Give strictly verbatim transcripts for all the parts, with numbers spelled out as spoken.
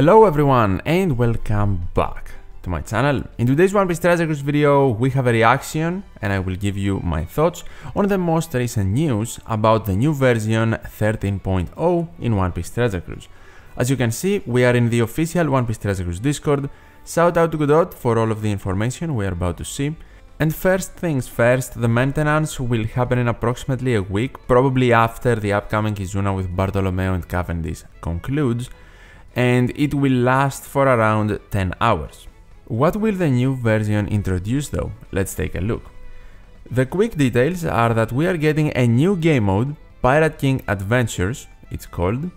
Hello everyone and welcome back to my channel. In today's One Piece Treasure Cruise video we have a reaction and I will give you my thoughts on the most recent news about the new version thirteen point oh in One Piece Treasure Cruise. As you can see, we are in the official One Piece Treasure Cruise Discord. Shout out to Godot for all of the information we are about to see. And first things first, the maintenance will happen in approximately a week, probably after the upcoming Kizuna with Bartolomeo and Cavendish concludes, and it will last for around ten hours. What will the new version introduce though? Let's take a look. The quick details are that we are getting a new game mode, Pirate King Adventures, it's called.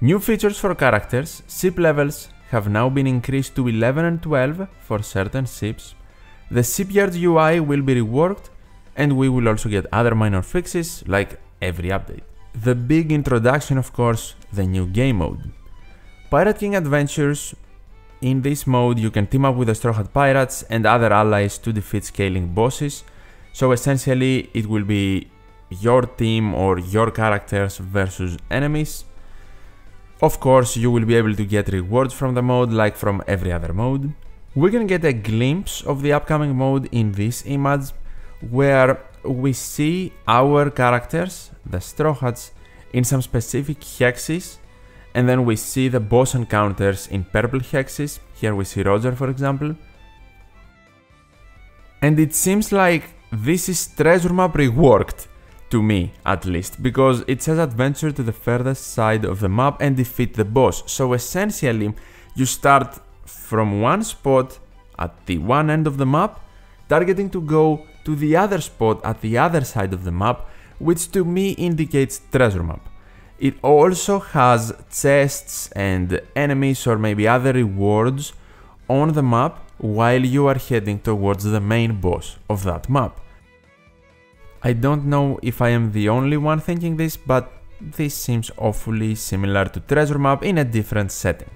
New features for characters, ship levels have now been increased to eleven and twelve for certain ships. The Shipyard U I will be reworked and we will also get other minor fixes like every update. The big introduction, of course, the new game mode. Pirate King Adventures, in this mode you can team up with the Straw Hat Pirates and other allies to defeat scaling bosses, so essentially it will be your team or your characters versus enemies. Of course you will be able to get rewards from the mode like from every other mode. We can get a glimpse of the upcoming mode in this image where we see our characters, the Straw Hats, in some specific hexes. And then we see the boss encounters in purple hexes. Here we see Roger, for example. And it seems like this is Treasure Map reworked, to me at least, because it says adventure to the furthest side of the map and defeat the boss. So essentially, you start from one spot at the one end of the map, targeting to go to the other spot at the other side of the map, which to me indicates Treasure Map. It also has chests and enemies or maybe other rewards on the map while you are heading towards the main boss of that map. I don't know if I am the only one thinking this, but this seems awfully similar to Treasure Map in a different setting.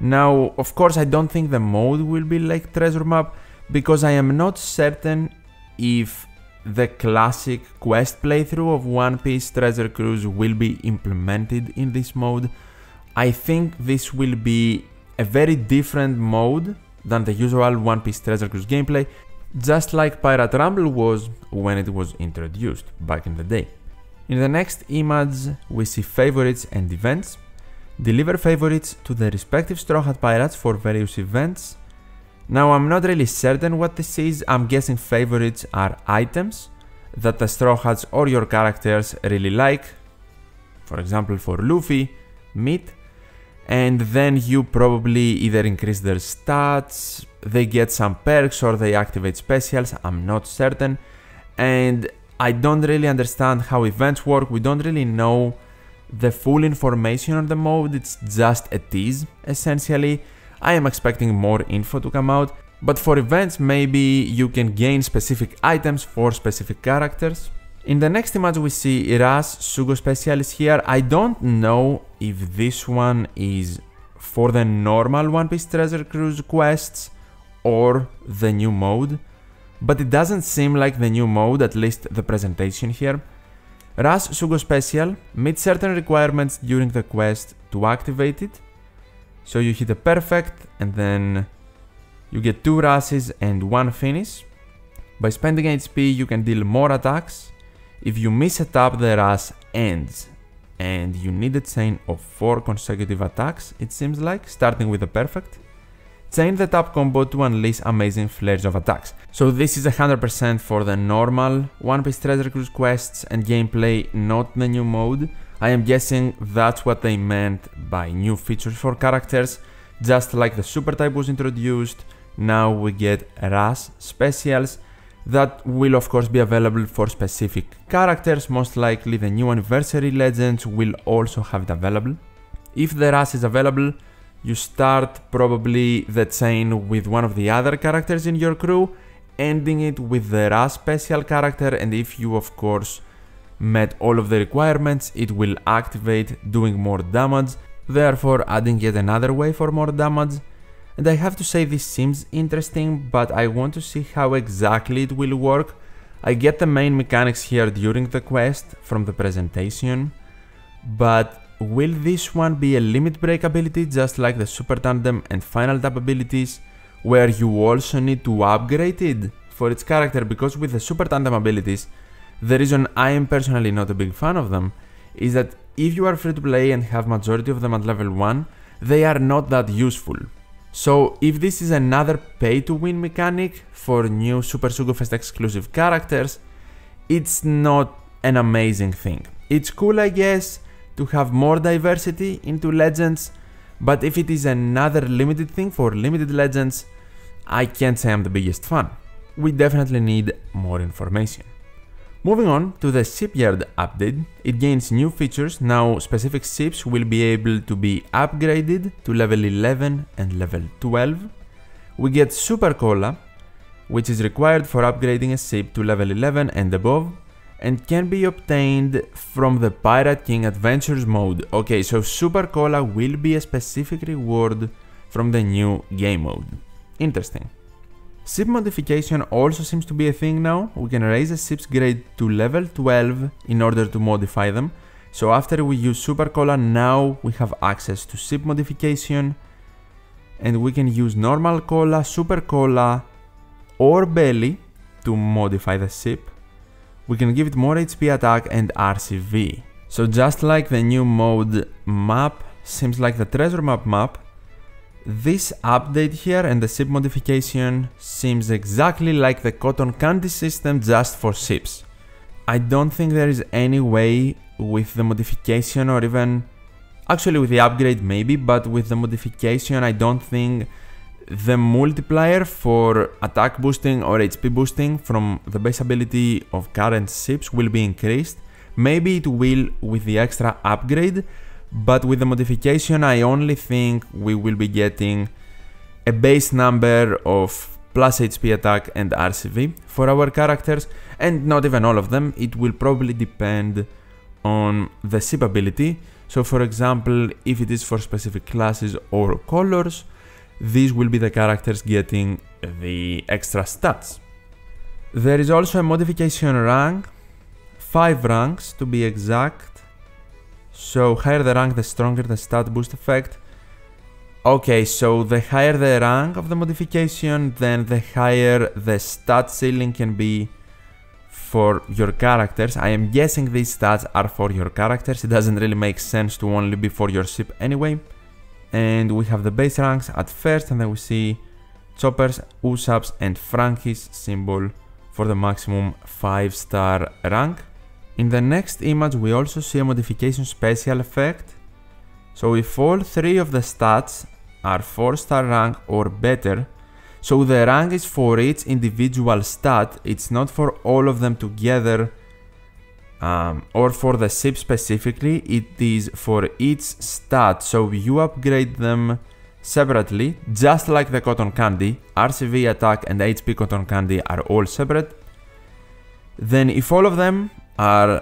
Now, of course, I don't think the mode will be like Treasure Map because I am not certain if the classic quest playthrough of One Piece Treasure Cruise will be implemented in this mode. I think this will be a very different mode than the usual One Piece Treasure Cruise gameplay, just like Pirate Rumble was when it was introduced back in the day. In the next image we see favorites and events. Deliver favorites to the respective Straw Hat Pirates for various events. Now, I'm not really certain what this is. I'm guessing favorites are items that the Straw Hats or your characters really like. For example, for Luffy, meat. And then you probably either increase their stats, they get some perks or they activate specials. I'm not certain. And I don't really understand how events work. We don't really know the full information on the mode. It's just a tease, essentially. I am expecting more info to come out, but for events maybe you can gain specific items for specific characters. In the next image we see Rush Sugo Specials here. I don't know if this one is for the normal One Piece Treasure Cruise quests or the new mode, but it doesn't seem like the new mode, at least the presentation here. Rush Sugo Special, meet certain requirements during the quest to activate it. So you hit a perfect and then you get two rushes and one finish. By spending H P you can deal more attacks. If you miss a tap the rush ends and you need a chain of four consecutive attacks, it seems like, starting with a perfect. Chain the tap combo to unleash amazing flares of attacks. So this is one hundred percent for the normal One Piece Treasure Cruise quests and gameplay, not the new mode. I am guessing that's what they meant by new features for characters. Just like the super type was introduced, now we get Rush Specials that will of course be available for specific characters. Most likely the new anniversary legends will also have it available. If the Rush is available, you start probably the chain with one of the other characters in your crew, ending it with the Rush Special character, and if you of course met all of the requirements, it will activate doing more damage, therefore adding yet another way for more damage. And I have to say this seems interesting, but I want to see how exactly it will work. I get the main mechanics here during the quest from the presentation, but Will this one be a limit break ability just like the Super Tandem and Final Tap abilities, where you also need to upgrade it for its character? Because with the Super Tandem abilities, the reason I am personally not a big fan of them is that if you are free to play and have majority of them at level one, they are not that useful. So if this is another pay to win mechanic for new Super Sugofest exclusive characters, it's not an amazing thing. It's cool, I guess, to have more diversity into legends, but if it is another limited thing for limited legends, I can't say I'm the biggest fan. We definitely need more information. Moving on to the Shipyard update, it gains new features. Now specific ships will be able to be upgraded to level eleven and level twelve. We get Super Cola, which is required for upgrading a ship to level eleven and above, and can be obtained from the Pirate King Adventures mode. Okay, so Super Cola will be a specific reward from the new game mode. Interesting. Ship modification also seems to be a thing now. We can raise a ship's grade to level twelve in order to modify them. So after we use Super Cola, now we have access to ship modification, and we can use Normal Cola, Super Cola or Belly to modify the ship. We can give it more H P attack and R C V. So just like the new mode map, seems like the Treasure Map map, this update here and the ship modification seems exactly like the Cotton Candy system just for ships. I don't think there is any way with the modification, or even actually with the upgrade maybe, but with the modification I don't think the multiplier for attack boosting or H P boosting from the base ability of current ships will be increased. Maybe it will with the extra upgrade, but with the modification I only think we will be getting a base number of plus H P attack and R C V for our characters, and not even all of them. It will probably depend on the ship ability. So for example, if it is for specific classes or colors, these will be the characters getting the extra stats. There is also a modification rank, five ranks to be exact. So higher the rank, the stronger the stat boost effect. Okay, so the higher the rank of the modification, then the higher the stat ceiling can be for your characters. I am guessing these stats are for your characters. It doesn't really make sense to only be for your ship anyway. And we have the base ranks at first, and then we see Chopper's, Usopp's and Frankie's symbol for the maximum five star rank. In the next image we also see a modification special effect. So if all three of the stats are four star rank or better, so the rank is for each individual stat, it's not for all of them together, Um, or for the ship specifically, it is for each stat, so you upgrade them separately, just like the Cotton Candy. R C V, attack and H P Cotton Candy are all separate. Then if all of them are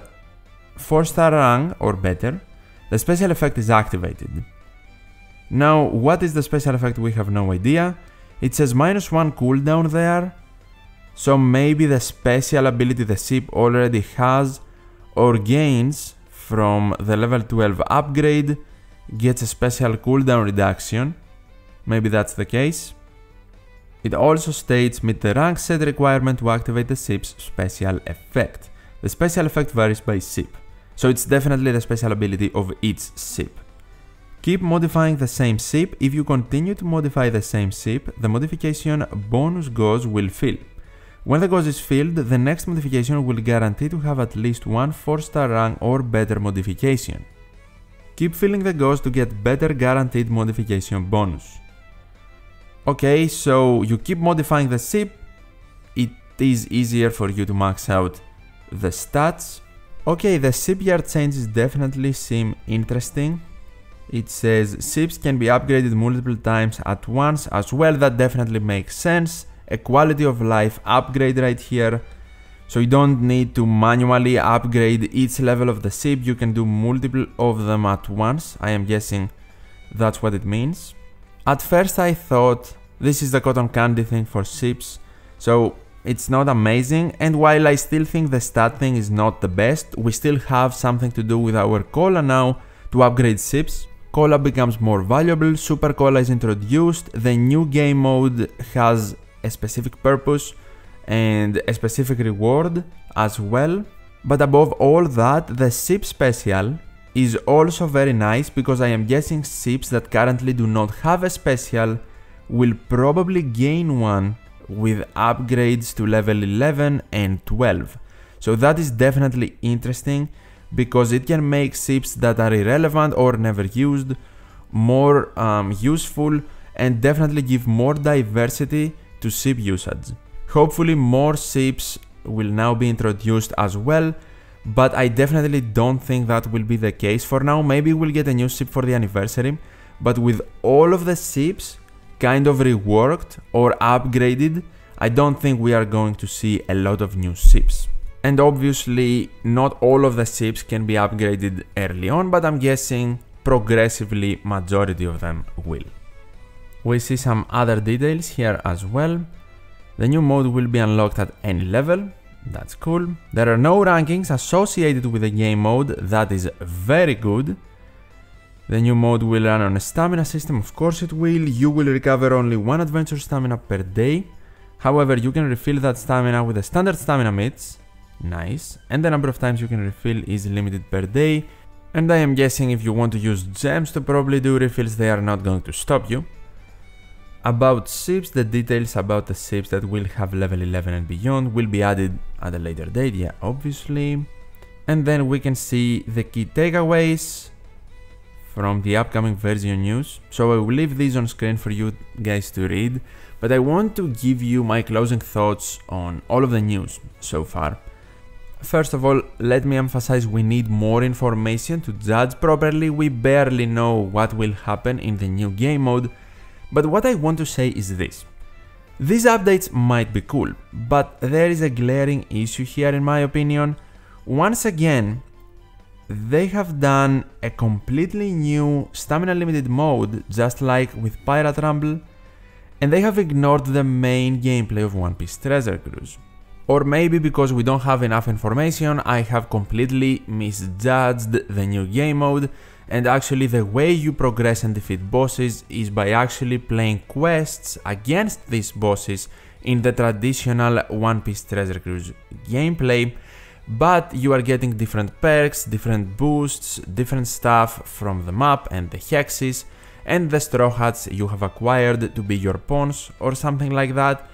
four star rank or better, the special effect is activated. Now what is the special effect? We have no idea. It says minus one cooldown there, so maybe the special ability the ship already has or gains from the level twelve upgrade gets a special cooldown reduction. Maybe that's the case. It also states meet the rank set requirement to activate the ship's special effect. The special effect varies by ship, so it's definitely the special ability of each ship. Keep modifying the same ship. If you continue to modify the same ship, the modification bonus gauge will fill. When the gauge is filled, the next modification will guarantee to have at least one four star rank or better modification. Keep filling the gauge to get better guaranteed modification bonus. Okay, so you keep modifying the ship, it is easier for you to max out the stats. Okay, the shipyard changes definitely seem interesting. It says ships can be upgraded multiple times at once as well. That definitely makes sense. A quality of life upgrade right here, so you don't need to manually upgrade each level of the ship, you can do multiple of them at once. I am guessing that's what it means. At first I thought this is the Cotton Candy thing for ships, so it's not amazing, and while I still think the stat thing is not the best, we still have something to do with our cola now, to upgrade ships, Cola becomes more valuable, Super Cola is introduced, the new game mode has a specific purpose and a specific reward as well. But above all that, the ship special is also very nice, because I am guessing ships that currently do not have a special will probably gain one with upgrades to level eleven and twelve. So that is definitely interesting, because it can make ships that are irrelevant or never used more um, useful, and definitely give more diversity to ship usage. Hopefully more ships will now be introduced as well, but I definitely don't think that will be the case for now. Maybe we'll get a new ship for the anniversary, but with all of the ships kind of reworked or upgraded, I don't think we are going to see a lot of new ships. And obviously not all of the ships can be upgraded early on, but I'm guessing progressively majority of them will. We see some other details here as well. The new mode will be unlocked at any level, that's cool. There are no rankings associated with the game mode, that is very good. The new mode will run on a stamina system, of course it will. You will recover only one adventure stamina per day. However, you can refill that stamina with the standard stamina mitts, nice. And the number of times you can refill is limited per day. And I am guessing if you want to use gems to probably do refills, they are not going to stop you. About ships, the details about the ships that will have level eleven and beyond will be added at a later date, yeah, obviously. And then we can see the key takeaways from the upcoming version news. So I will leave these on screen for you guys to read, but I want to give you my closing thoughts on all of the news so far. First of all, let me emphasize, we need more information to judge properly. We barely know what will happen in the new game mode. But what I want to say is this. These updates might be cool, but there is a glaring issue here in my opinion. Once again, they have done a completely new stamina limited mode, just like with Pirate Rumble, and they have ignored the main gameplay of One Piece Treasure Cruise. Or maybe because we don't have enough information, I have completely misjudged the new game mode. And actually the way you progress and defeat bosses is by actually playing quests against these bosses in the traditional One Piece Treasure Cruise gameplay, but you are getting different perks, different boosts, different stuff from the map and the hexes and the straw hats you have acquired to be your pawns or something like that,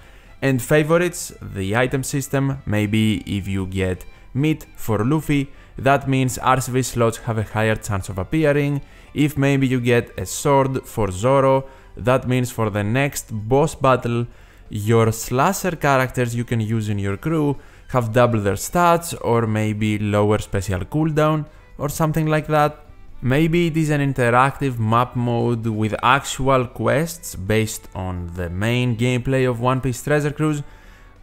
and favorites, the item system. Maybe if you get meat for Luffy, that means R C V slots have a higher chance of appearing. If maybe you get a sword for Zoro, that means for the next boss battle, your slasher characters you can use in your crew have double their stats, or maybe lower special cooldown or something like that. Maybe it is an interactive map mode with actual quests based on the main gameplay of One Piece Treasure Cruise,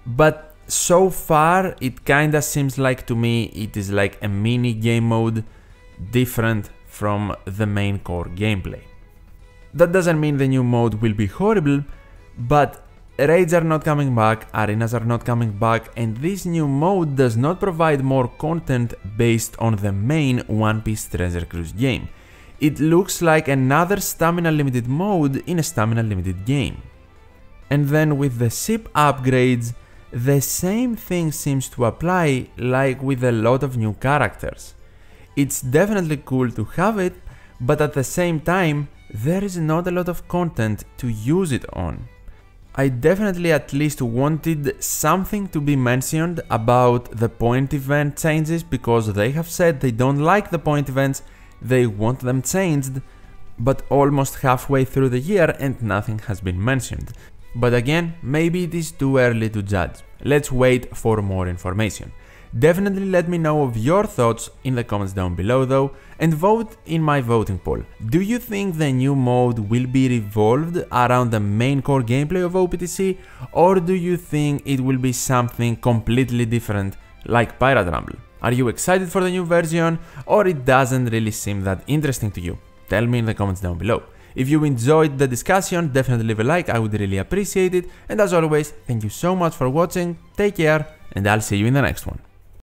but so far it kinda seems like to me it is like a mini game mode different from the main core gameplay. That doesn't mean the new mode will be horrible, but raids are not coming back, arenas are not coming back, and this new mode does not provide more content based on the main One Piece Treasure Cruise game. It looks like another stamina limited mode in a stamina limited game. And then with the ship upgrades, the same thing seems to apply like with a lot of new characters. It's definitely cool to have it, but at the same time, there is not a lot of content to use it on. I definitely at least wanted something to be mentioned about the point event changes, because they have said they don't like the point events, they want them changed, but almost halfway through the year and nothing has been mentioned. But again, maybe it is too early to judge. Let's wait for more information. Definitely let me know of your thoughts in the comments down below though, and vote in my voting poll. Do you think the new mode will be revolved around the main core gameplay of O P T C, or do you think it will be something completely different like Pirate Rumble? Are you excited for the new version, or it doesn't really seem that interesting to you? Tell me in the comments down below. If you enjoyed the discussion, definitely leave a like, I would really appreciate it, and as always, thank you so much for watching, take care, and I'll see you in the next one.